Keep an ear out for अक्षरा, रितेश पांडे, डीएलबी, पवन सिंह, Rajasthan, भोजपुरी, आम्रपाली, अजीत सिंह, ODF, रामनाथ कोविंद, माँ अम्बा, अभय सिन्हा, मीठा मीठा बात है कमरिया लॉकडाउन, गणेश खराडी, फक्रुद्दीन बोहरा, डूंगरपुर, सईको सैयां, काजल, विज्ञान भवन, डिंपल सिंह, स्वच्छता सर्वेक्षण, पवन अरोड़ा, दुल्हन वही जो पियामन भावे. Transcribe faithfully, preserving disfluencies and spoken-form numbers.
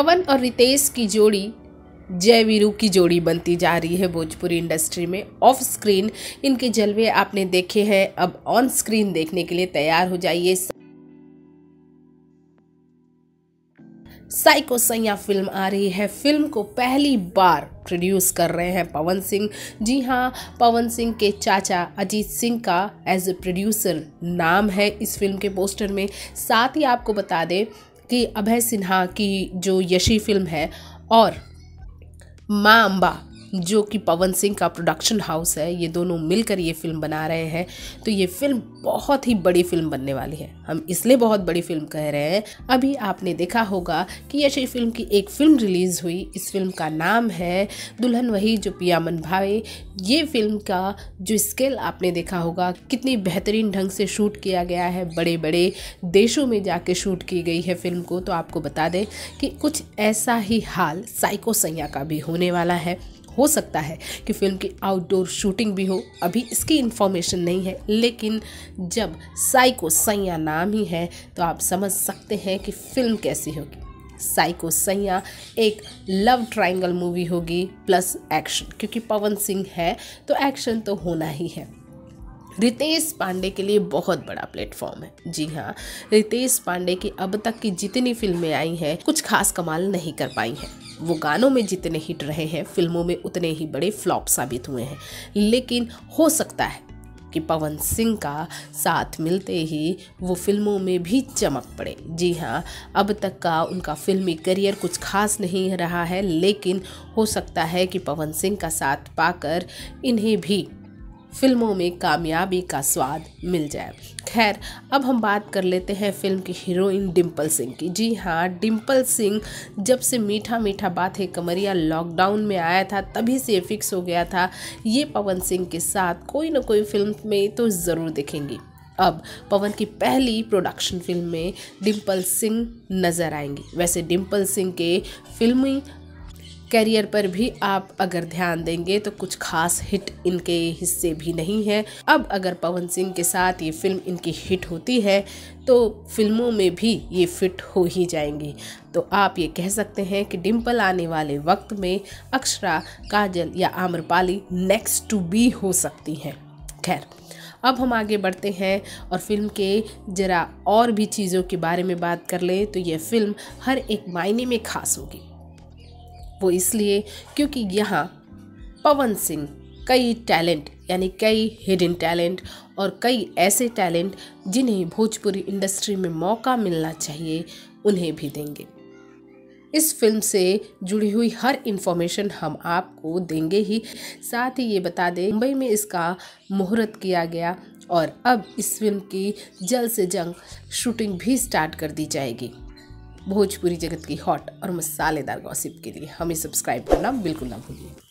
पवन और रितेश की जोड़ी जय वीरू की जोड़ी बनती जा रही है भोजपुरी इंडस्ट्री में। ऑफ स्क्रीन इनके जलवे आपने देखे हैं, अब ऑन स्क्रीन देखने के लिए तैयार हो जाइए। सईको सैयां फिल्म आ रही है। फिल्म को पहली बार प्रोड्यूस कर रहे हैं पवन सिंह। जी हाँ, पवन सिंह के चाचा अजीत सिंह का एज ए प्रोड्यूसर नाम है इस फिल्म के पोस्टर में। साथ ही आपको बता दें कि अभय सिन्हा की जो यशी फिल्म है और माँ अम्बा जो कि पवन सिंह का प्रोडक्शन हाउस है, ये दोनों मिलकर ये फिल्म बना रहे हैं। तो ये फिल्म बहुत ही बड़ी फिल्म बनने वाली है। हम इसलिए बहुत बड़ी फिल्म कह रहे हैं। अभी आपने देखा होगा कि यश फिल्म की एक फिल्म रिलीज़ हुई। इस फिल्म का नाम है दुल्हन वही जो पियामन भावे। ये फिल्म का जो स्केल आपने देखा होगा, कितनी बेहतरीन ढंग से शूट किया गया है। बड़े बड़े देशों में जाके शूट की गई है फिल्म को। तो आपको बता दें कि कुछ ऐसा ही हाल सईको सैयां का भी होने वाला है। हो सकता है कि फिल्म की आउटडोर शूटिंग भी हो, अभी इसकी इन्फॉर्मेशन नहीं है। लेकिन जब सईको सैयां नाम ही है तो आप समझ सकते हैं कि फिल्म कैसी होगी। सईको सैयां एक लव ट्रायंगल मूवी होगी प्लस एक्शन, क्योंकि पवन सिंह है तो एक्शन तो होना ही है। रितेश पांडे के लिए बहुत बड़ा प्लेटफॉर्म है। जी हाँ, रितेश पांडे की अब तक की जितनी फिल्में आई हैं कुछ खास कमाल नहीं कर पाई हैं। वो गानों में जितने हिट रहे हैं, फिल्मों में उतने ही बड़े फ्लॉप साबित हुए हैं। लेकिन हो सकता है कि पवन सिंह का साथ मिलते ही वो फिल्मों में भी चमक पड़े। जी हाँ, अब तक का उनका फिल्मी करियर कुछ खास नहीं रहा है, लेकिन हो सकता है कि पवन सिंह का साथ पाकर इन्हें भी फिल्मों में कामयाबी का स्वाद मिल जाए। खैर, अब हम बात कर लेते हैं फिल्म की हीरोइन डिंपल सिंह की। जी हाँ, डिंपल सिंह जब से मीठा मीठा बात है कमरिया लॉकडाउन में आया था तभी से फिक्स हो गया था ये पवन सिंह के साथ कोई ना कोई फिल्म में तो ज़रूर दिखेंगी। अब पवन की पहली प्रोडक्शन फिल्म में डिंपल सिंह नज़र आएंगी। वैसे डिंपल सिंह के फिल्मी करियर पर भी आप अगर ध्यान देंगे तो कुछ खास हिट इनके हिस्से भी नहीं है। अब अगर पवन सिंह के साथ ये फिल्म इनकी हिट होती है तो फिल्मों में भी ये फिट हो ही जाएंगी। तो आप ये कह सकते हैं कि डिंपल आने वाले वक्त में अक्षरा, काजल या आम्रपाली नेक्स्ट टू बी हो सकती हैं। खैर, अब हम आगे बढ़ते हैं और फिल्म के जरा और भी चीज़ों के बारे में बात कर लें तो यह फिल्म हर एक मायने में खास होगी। वो इसलिए क्योंकि यहाँ पवन सिंह कई टैलेंट यानी कई हिडन टैलेंट और कई ऐसे टैलेंट जिन्हें भोजपुरी इंडस्ट्री में मौका मिलना चाहिए उन्हें भी देंगे। इस फिल्म से जुड़ी हुई हर इन्फॉर्मेशन हम आपको देंगे ही। साथ ही ये बता दें, मुंबई में इसका मुहूर्त किया गया और अब इस फिल्म की जल्द से जल्द शूटिंग भी स्टार्ट कर दी जाएगी। भोजपुरी जगत की हॉट और मसालेदार गॉसिप के लिए हमें सब्सक्राइब करना बिल्कुल ना भूलिए।